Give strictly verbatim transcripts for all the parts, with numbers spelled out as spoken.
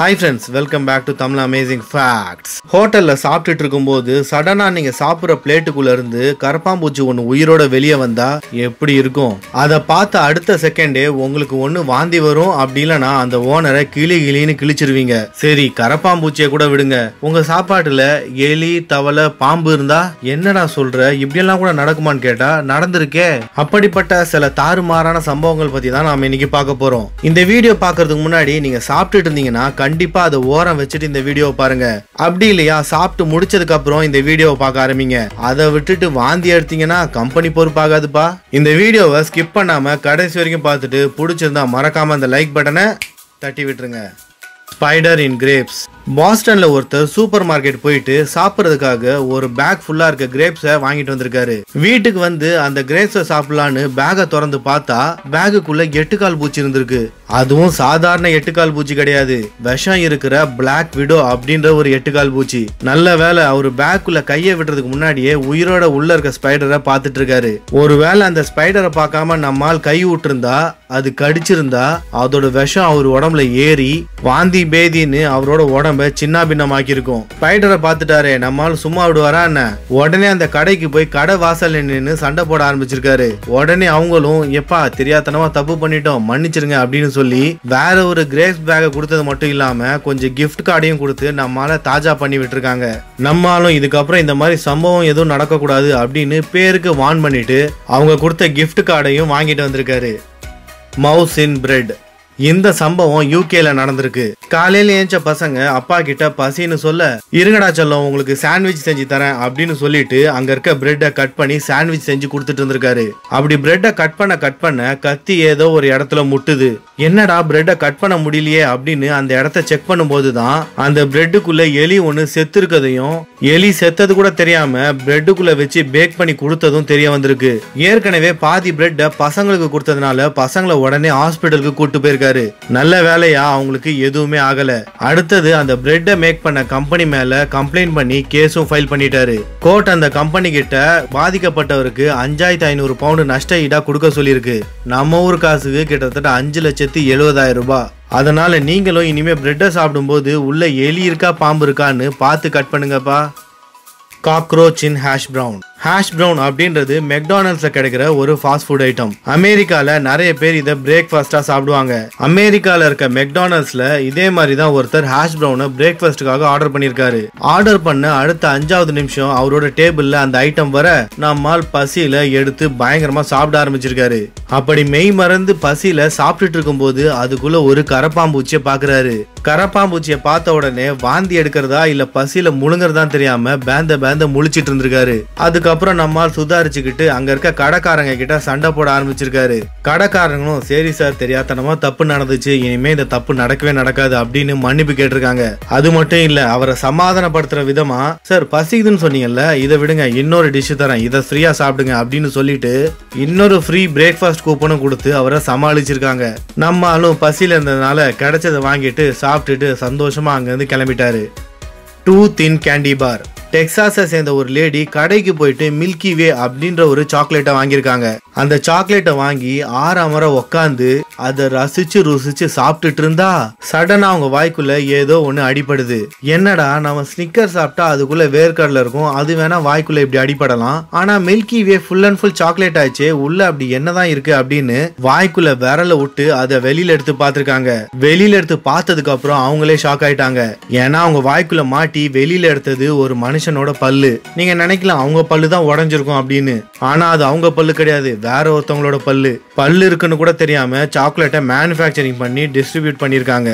Hi friends, welcome back to Tamil Amazing Facts. ஹோட்டல்ல சாப்பிட்டுட்டு இருக்கும்போது சடனா நீங்க சாப்பிடுற பிளேட்டுக்குள்ள இருந்து கரப்பாம்பூச்சி ஒன்னு உயிரோட வெளியே வந்தா எப்படி இருக்கும்? அத பார்த்த அடுத்த செகண்டே உங்களுக்கு ஒன்னு வாந்தி வரும், அப்படி இல்லனா அந்த ஓனரை கிளி கிளின்னு கிழிச்சிருவீங்க. சரி, கரப்பாம்பூச்சியை கூட விடுங்க, உங்க சாப்பாட்டுல எலி, தவளை, பாம்பு இருந்தா என்னடா சொல்ற, இப்படி எல்லாம் கூட நடக்குமான்னு கேட்டா நடந்திருக்கே. அப்படிப்பட்ட சில தாறுமாறான சம்பவங்கள் பத்தி தான் நாம இன்னைக்கு பார்க்க போறோம். இந்த வீடியோ பாக்குறதுக்கு முன்னாடி நீங்க சாப்பிட்டுட்டு இருந்தீங்கன்னா கண்டிப்பா அதை ஓரம் வச்சுட்டு இந்த வீடியோவை பாருங்க. அப்படி இல்லையா சாப்பிட்டு முடிச்சதுக்கு அப்புறம் இந்த வீடியோவை பார்க்க ஆரம்பிங்க. அதை விட்டுட்டு வாந்தி எடுத்தீங்கன்னா கம்பெனி பொறுப்பாகாதுப்பா. இந்த வீடியோவை ஸ்கிப் பண்ணாம கடைசி வரைக்கும் பார்த்துட்டு பிடிச்சிருந்தா மறக்காம அந்த லைக் பட்டனை தட்டி விட்டுருங்க. ஸ்பைடர் இன் கிரேப்ஸ். பாஸ்டன்ல ஒருத்தர் சூப்பர் மார்க்கெட் போயிட்டு சாப்பிட்றதுக்காக ஒரு பேக் ஃபுல்லா இருக்க கிரேப்ஸை வாங்கிட்டு வந்திருக்காரு. வீட்டுக்கு வந்து அந்த கிரேப்ஸை சாப்பிடலான்னு பேகை திறந்து பார்த்தா பேகுக்குள்ள எட்டுக்கால் பூச்சி இருந்திருக்கு. அதுவும் சாதாரண எட்டுக்கால் பூச்சி கிடையாது, விஷம் இருக்கிற பிளாக் விடோ அப்படின்ற ஒரு எட்டுக்கால் பூச்சி. நல்ல வேலை அவரு பேக்குள்ள கையை விடுறதுக்கு முன்னாடியே உயிரோட உள்ள இருக்க ஸ்பைடரை பார்த்துட்டு இருக்காரு. ஒருவேளை அந்த ஸ்பைடரை பார்க்காம நம்மால் கை விட்டுருந்தா, அது கடிச்சிருந்தா அதோட விஷம் அவர் உடம்புல ஏறி வாந்தி பேதின்னு அவரோட உடம்பு சின்ன பின்னமாக்கி இருக்கும். ஸ்பைடரை பார்த்துட்டாரே, நம்மால் சும்மா விடுவாரா என்ன? உடனே அந்த கடைக்கு போய் கடை வாசல் நின்னு சண்டை போட ஆரம்பிச்சிருக்காரு. உடனே அவங்களும் எப்பா தெரியாதனமா தப்பு பண்ணிட்டோம், மன்னிச்சிருங்க அப்படின்னு சொல்லி வேற ஒரு கிரேப்ஸ் பேக்கை கொடுத்தது மட்டும் இல்லாம கொஞ்சம் கிஃப்ட் கார்டையும் கொடுத்து நம்மால தாஜா பண்ணி விட்டு இருக்காங்க. நம்மாலும் இதுக்கப்புறம் இந்த மாதிரி சம்பவம் எதுவும் நடக்கக்கூடாது அப்படின்னு பேருக்கு வான் பண்ணிட்டு அவங்க கொடுத்த கிஃப்ட் கார்டையும் வாங்கிட்டு வந்திருக்காரு. Mouse in bread. இந்த சம்பவம் யூகேல நடந்திருக்கு. காலையில ஏஞ்ச பசங்க அப்பா கிட்ட பசின்னு சொல்ல, இருங்கடா செல்லம் உங்களுக்கு சாண்ட்விச் செஞ்சு தரேன் அப்படின்னு சொல்லிட்டு அங்க இருக்க பிரெட்டை கட் பண்ணி சாண்ட்விச் செஞ்சு கொடுத்துட்டு இருந்திருக்காரு. அப்படி பிரெட்டை கட் பண்ண கட் பண்ண கத்தி ஏதோ ஒரு இடத்துல முட்டுது. என்னடா பிரெட்டை கட் பண்ண முடியலையே அப்படின்னு அந்த இடத்த செக் பண்ணும் போதுதான் அந்த பிரெட்டுக்குள்ள எலி ஒன்னு செத்து இருக்கதையும், எலி செத்தது கூட தெரியாம பிரெட்டுக்குள்ள வச்சு பேக் பண்ணி கொடுத்ததும் தெரிய வந்திருக்கு. ஏற்கனவே பாதி பிரெட்டை பசங்களுக்கு கொடுத்ததுனால பசங்களை உடனே ஹாஸ்பிட்டலுக்கு கூட்டு போயிருக்காரு. நல்ல வேலையா அவங்களுக்கு எதுவுமே ஆகல. அடுத்தது அந்த பிரெட் மேக் பண்ண கம்பெனி மேல கம்ப்ளைண்ட் பண்ணி கேஸும் ஃபைல் பண்ணிட்டாரு. கோர்ட் அந்த கம்பெனி கிட்ட பாதிக்கப்பட்டவருக்கு அஞ்சாயிரத்தி ஐநூறு பவுண்ட் நஷ்ட ஈடா கொடுக்க சொல்லிருக்கு. நம்ம ஊர் காசுக்கு கிட்டத்தட்ட அஞ்சு லட்சத்தி எழுபதாயிரம் ரூபாய். அதனால நீங்களும் இனிமே பிரெட்டை சாப்பிடும் போது உள்ள எலி இருக்கா பாம்பு இருக்கான்னு பார்த்து கட் பண்ணுங்கப்பா. Cockroach in hash brown. Hash brown அப்படின்றது மெக்டானல்ட்ஸ்ல கிடைக்கிற ஒரு ஃபாஸ்ட் ஃபுட் ஐட்டம். அமெரிக்கால நிறைய பேர் இதை பிரேக்ஃபாஸ்டா சாப்பிடுவாங்க. அமெரிக்கால இருக்க மெக்டானல்ட்ஸ்ல இதே மாதிரி தான் ஒருத்தர் ஹாஷ் ப்ரவுனை பிரேக்ஃபாஸ்டுக்காக ஆர்டர் பண்ணியிருக்காரு. ஆர்டர் பண்ண அடுத்த அஞ்சாவது நிமிஷம் அவரோட டேபிள்ல அந்த ஐட்டம் வர நம்மால் பசியில எடுத்து பயங்கரமா சாப்பிட ஆரம்பிச்சிருக்காரு. அப்படி மெய் மறந்து பசியில சாப்பிட்டுட்டு இருக்கும் போது அதுக்குள்ள ஒரு கரப்பாம்பூச்சியை பாக்குறாரு. கரப்பாம்பூச்சியை பார்த்த உடனே வாந்தி எடுக்கிறதா இல்ல பசியில முழுங்குறதான் தெரியாம பேந்த பேந்த முழிச்சிட்டு இருந்திருக்காரு. அதுக்கு அப்புறம் நம்மால் சுதாரிச்சுக்கிட்டு அங்க இருக்க கடைக்காரங்க கிட்ட சண்டை போட ஆரம்பிச்சிருக்காரு. கடைக்காரங்களும் சரி சார் தெரியாதனமா தப்பு நடந்துச்சு, இனிமே இந்த தப்பு நடக்கவே நடக்காது அப்படின்னு மன்னிப்பு கேட்டிருக்காங்க. அது மட்டும் இல்ல அவரை சமாதானப்படுத்துற விதமா, சார் பசிக்குதுன்னு சொன்னீங்கல்ல இதை விடுங்க, இன்னொரு டிஷ் தரேன், இதை ஃப்ரீயா சாப்பிடுங்க அப்படின்னு சொல்லிட்டு இன்னொரு ஃப்ரீ பிரேக்ஃபாஸ்ட் கூப்பனும் கொடுத்து அவரை சமாளிச்சிருக்காங்க. நம்மாலும் பசியில இருந்ததுனால கிடைச்சதை வாங்கிட்டு சாப்பிட்டுட்டு சந்தோஷமா அங்க இருந்து கிளம்பிட்டாரு. டூ தின் கேண்டி பார். டெக்சாஸை சேர்ந்த ஒரு லேடி கடைக்கு போயிட்டு மில்கி வே அப்படின்ற ஒரு சாக்லேட்டை வாங்கியிருக்காங்க. அந்த சாக்லேட்டை வாங்கி ஆறாமற உக்காந்து அதை ரசிச்சு ருசிச்சு சாப்பிட்டுட்டு இருந்தா சடனா அவங்க வாய்க்குள்ள ஏதோ ஒன்று அடிபடுது. என்னடா நம்ம ஸ்னிக்கர் சாப்பிட்டா அதுக்குள்ள வேர்க்கடல இருக்கும், அது வேணா வாய்க்குள்ள இப்படி அடிபடலாம், ஆனா milky way full and full chocolate ஆயிடுச்சு, உள்ள அப்படி என்னதான் இருக்கு அப்படின்னு வாய்க்குள்ள விரல விட்டு அதை வெளியில எடுத்து பார்த்திருக்காங்க. வெளியில எடுத்து பார்த்ததுக்கு அப்புறம் அவங்களே ஷாக் ஆயிட்டாங்க. ஏன்னா அவங்க வாய்க்குள்ள மாட்டி வெளியில எடுத்தது ஒரு மனுஷனோட பல்லு. நீங்க நினைக்கலாம் அவங்க பல்லு தான் உடஞ்சிருக்கும் அப்படின்னு, ஆனா அது அவங்க பல்லு கிடையாது, வேற ஒருத்தவங்களோட பல்லு. பல்லு இருக்குன்னு கூட தெரியாம சாக்லேட்டை மேனுஃபேக்சரிங் பண்ணி டிஸ்ட்ரிபியூட் பண்ணியிருக்காங்க.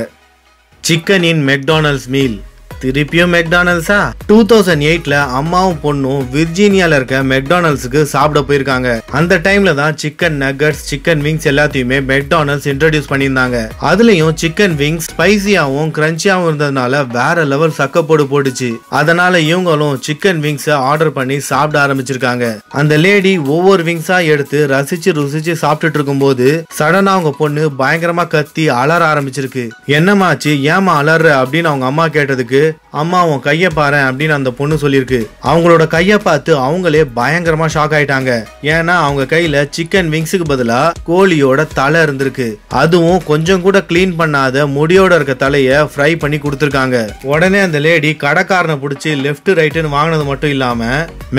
Chicken in McDonald's meal. திருப்பியும் மெக்டானல்ட்ஸா? டூ தௌசண்ட் எயிட்ல அம்மாவும் பொண்ணும் விர்ஜீனியால இருக்க மெக்டானல்ட்ஸுக்கு சாப்பிட போயிருக்காங்க. அந்த டைம்ல தான் சிக்கன் நகட்ஸ், சிக்கன் விங்ஸ் எல்லாத்தையுமே மெக்டானல்ட்ஸ் இன்ட்ரோடியூஸ் பண்ணியிருந்தாங்க. அதுலயும் சிக்கன் விங்ஸ் ஸ்பைசியாவும் கிரன்ச்சியாவும் இருந்ததுனால வேற லெவல் சக்கப்போடு போட்டுச்சு. அதனால இவங்களும் சிக்கன் விங்ஸ் ஆர்டர் பண்ணி சாப்பிட ஆரம்பிச்சிருக்காங்க. அந்த லேடி ஒவ்வொரு விங்ஸா எடுத்து ரசிச்சு ருசிச்சு சாப்பிட்டுட்டு இருக்கும் போது சடனா அவங்க பொண்ணு பயங்கரமா கத்தி அலற ஆரம்பிச்சிருக்கு. என்னமாச்சு, ஏமா அலற அப்படின்னு அவங்க அம்மா கேட்டதுக்கு அம்மா அவன் கையை பாறேன் அப்படின்னு அந்த பொண்ணு சொல்லியிருக்கு. அவங்களோட கையை பார்த்து அவங்களே பயங்கரமா ஷாக் ஆயிட்டாங்க. ஏன்னா அவங்க கையில சிக்கன் விங்ஸுக்கு பதிலா கோழியோட தலை இருந்திருக்கு. அதுவும் கொஞ்சம் கூட கிளீன் பண்ணாத முடியோட இருக்க தலையை ஃப்ரை பண்ணி கொடுத்துருக்காங்க. உடனே அந்த லேடி கடைக்காரனை பிடிச்சி லெஃப்ட் ரைட்டுன்னு வாங்கினது மட்டும் இல்லாம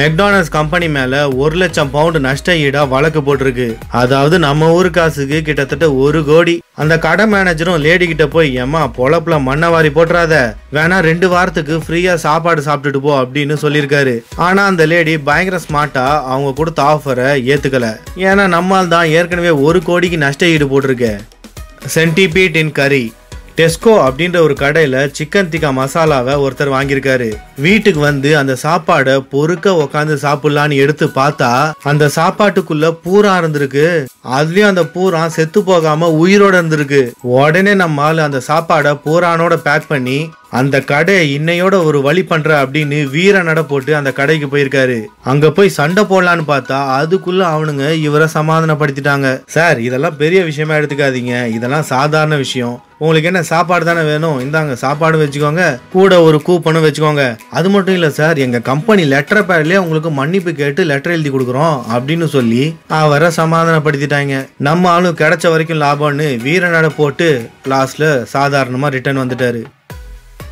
மெக்டானல்ட்ஸ் கம்பெனி மேல ஒரு லட்சம் பவுண்ட் நஷ்ட ஈடா வழக்கு போட்டிருக்கு. அதாவது நம்ம ஊரு காசுக்கு கிட்டத்தட்ட ஒரு கோடி. அந்த கடை மேனேஜரும் லேடி கிட்ட போய் ஏமா பொழப்புல மண்ணை வாரி போட்டுறாத, வேணா ரெண்டு வாரத்துக்கு ஃப்ரீயா சாப்பாடு சாப்பிட்டுட்டு போ அப்படின்னு சொல்லியிருக்காரு. ஆனா அந்த லேடி பயங்கர ஸ்மார்ட்டா அவங்க கொடுத்த ஆஃபரை ஏத்துக்கல. ஏன்னா நம்மால் தான் ஏற்கனவே ஒரு கோடிக்கு நஷ்ட ஈடு போட்டிருக்கேன். சென்டிபீட் இன் கரி. டெஸ்கோ அப்படின்ற ஒரு கடையில் சிக்கன் திக்கா மசாலாவை ஒருத்தர் வாங்கியிருக்காரு. வீட்டுக்கு வந்து அந்த சாப்பாடை பொறுக்க உக்காந்து சாப்பிடலான்னு எடுத்து பார்த்தா அந்த சாப்பாட்டுக்குள்ள பூரா இருந்திருக்கு. அதுலயும் அந்த பூரா செத்து போகாம உயிரோட இருந்திருக்கு. உடனே நம்மால் அந்த சாப்பாடை பூரானோட பேக் பண்ணி அந்த கடை இன்னையோட ஒரு வழி பண்ற அப்படின்னு வீர நட போட்டு அந்த கடைக்கு போயிருக்காரு. அங்க போய் சண்டை போடலான்னு பார்த்தா அதுக்குள்ள அவனுங்க இவரை சமாதானப்படுத்திட்டாங்க. சார், இதெல்லாம் பெரிய விஷயமா எடுத்துக்காதீங்க, இதெல்லாம் சாதாரண விஷயம். உங்களுக்கு என்ன சாப்பாடு தானே வேணும், இந்தாங்க சாப்பாடு வச்சுக்கோங்க, கூட ஒரு கூப்பனும் வச்சுக்கோங்க. அது மட்டும் இல்ல சார், எங்க கம்பெனி லெட்டர் பேட்லயே உங்களுக்கு மன்னிப்பு கேட்டு லெட்டர் எழுதி கொடுக்குறோம் அப்படின்னு சொல்லி அவரை சமாதானப்படுத்திட்டாங்க. நம்ம ஆளும் கிடைச்ச வரைக்கும் லாபம்னு வீர நட போட்டு லாஸ்ட்ல சாதாரணமா ரிட்டர்ன் வந்துட்டாரு.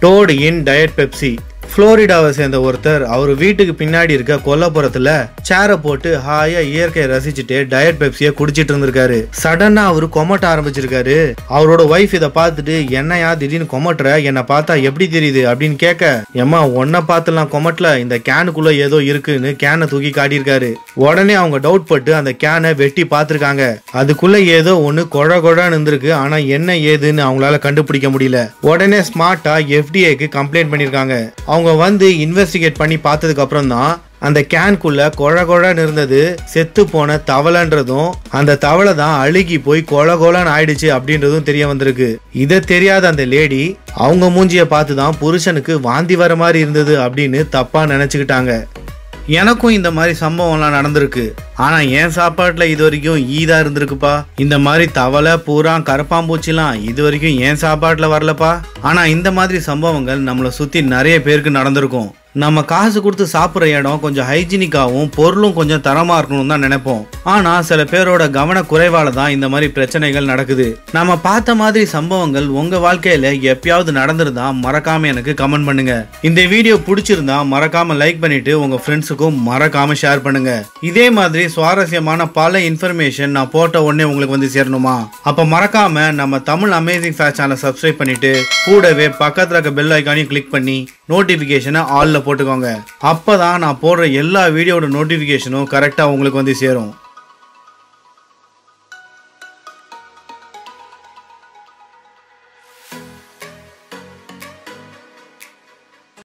Toad in diet Pepsi. புளோரிடாவை சேர்ந்த ஒருத்தர் அவர் வீட்டுக்கு பின்னாடி இருக்க கொல்லப்புறத்துல சேரை போட்டு ஹாயா இயற்கையை ரசிச்சுட்டு டயட் பெப்சிய குடிச்சிட்டு இருந்திருக்காரு. சடனா அவரு கொமட்ட ஆரம்பிச்சிருக்காரு. அவரோட ஒய்ஃப் இதை பார்த்துட்டு என்னையா திடீர்னு கொமட்டுற, என்னை பார்த்தா எப்படி தெரியுது அப்படின்னு கேட்க, ஏமா ஒன்ன பார்த்துலாம் கொமட்டல, இந்த கேனுக்குள்ள ஏதோ இருக்குன்னு கேனை தூக்கி காட்டியிருக்காரு. உடனே அவங்க டவுட் பட்டு அந்த கேனை வெட்டி பார்த்திருக்காங்க. அதுக்குள்ள ஏதோ ஒன்னு கொழ கொழன்னு இருந்திருக்கு. ஆனா என்ன ஏதுன்னு அவங்களால கண்டுபிடிக்க முடியல. உடனே ஸ்மார்ட்டா எஃப்டிஏக்கு கம்ப்ளைண்ட் பண்ணிருக்காங்க. அவங்க வந்து இன்வெஸ்டிகேட் பண்ணி பார்த்ததுக்கு அப்புறம் தான் அந்த கேன்குள்ள கொழ கொழன்னு இருந்தது செத்து போன தவளைன்றதும் அந்த தவளை தான் அழுகி போய் கொழ கொழன்னு ஆயிடுச்சு அப்படின்றதும் தெரிய வந்திருக்கு. இதை தெரியாத அந்த லேடி அவங்க மூஞ்சியை பார்த்து தான் புருஷனுக்கு வாந்தி வர மாதிரி இருந்தது அப்படின்னு தப்பா நினைச்சுக்கிட்டாங்க. எனக்கும் இந்த மாதிரி சம்பவம்லாம் நடந்திருக்கு. ஆனா என் சாப்பாட்டுல இது வரைக்கும் ஈதா இருந்திருக்குப்பா. இந்த மாதிரி தவளை பூரா கரப்பாம்பூச்சிலாம் இது வரைக்கும் என் சாப்பாட்டுல வரலப்பா. ஆனா இந்த மாதிரி சம்பவங்கள் நம்மளை சுத்தி நிறைய பேருக்கு நடந்திருக்கும். நம்ம காசு கொடுத்து சாப்பிட்ற இடம் கொஞ்சம் ஹைஜீனிக்காகவும் பொருளும் கொஞ்சம் தரமாக இருக்கணும்னு தான் நினைப்போம். ஆனால் சில பேரோட கவன குறைவால தான் இந்த மாதிரி பிரச்சனைகள் நடக்குது. நம்ம பார்த்த மாதிரி சம்பவங்கள் உங்கள் வாழ்க்கையில் எப்பயாவது நடந்துருந்தா மறக்காமல் எனக்கு கமெண்ட் பண்ணுங்க. இந்த வீடியோ பிடிச்சிருந்தா மறக்காமல் லைக் பண்ணிட்டு உங்கள் ஃப்ரெண்ட்ஸுக்கும் மறக்காமல் ஷேர் பண்ணுங்க. இதே மாதிரி சுவாரஸ்யமான பல இன்ஃபர்மேஷன் நான் போட்ட உடனே உங்களுக்கு வந்து சேரணுமா? அப்போ மறக்காமல் நம்ம தமிழ் அமேசிங் ஃபேக்ட் சேனலை சப்ஸ்கிரைப் பண்ணிட்டு கூடவே பக்கத்தில் இருக்க பெல் ஐக்கானையும் கிளிக் பண்ணி நோட்டிஃபிகேஷனை ஆல்ல போட்டுக்கோங்க. அப்பதான் நான் போடுற எல்லா வீடியோட நோட்டிஃபிகேஷனும் கரெக்டா உங்களுக்கு வந்து சேரும்.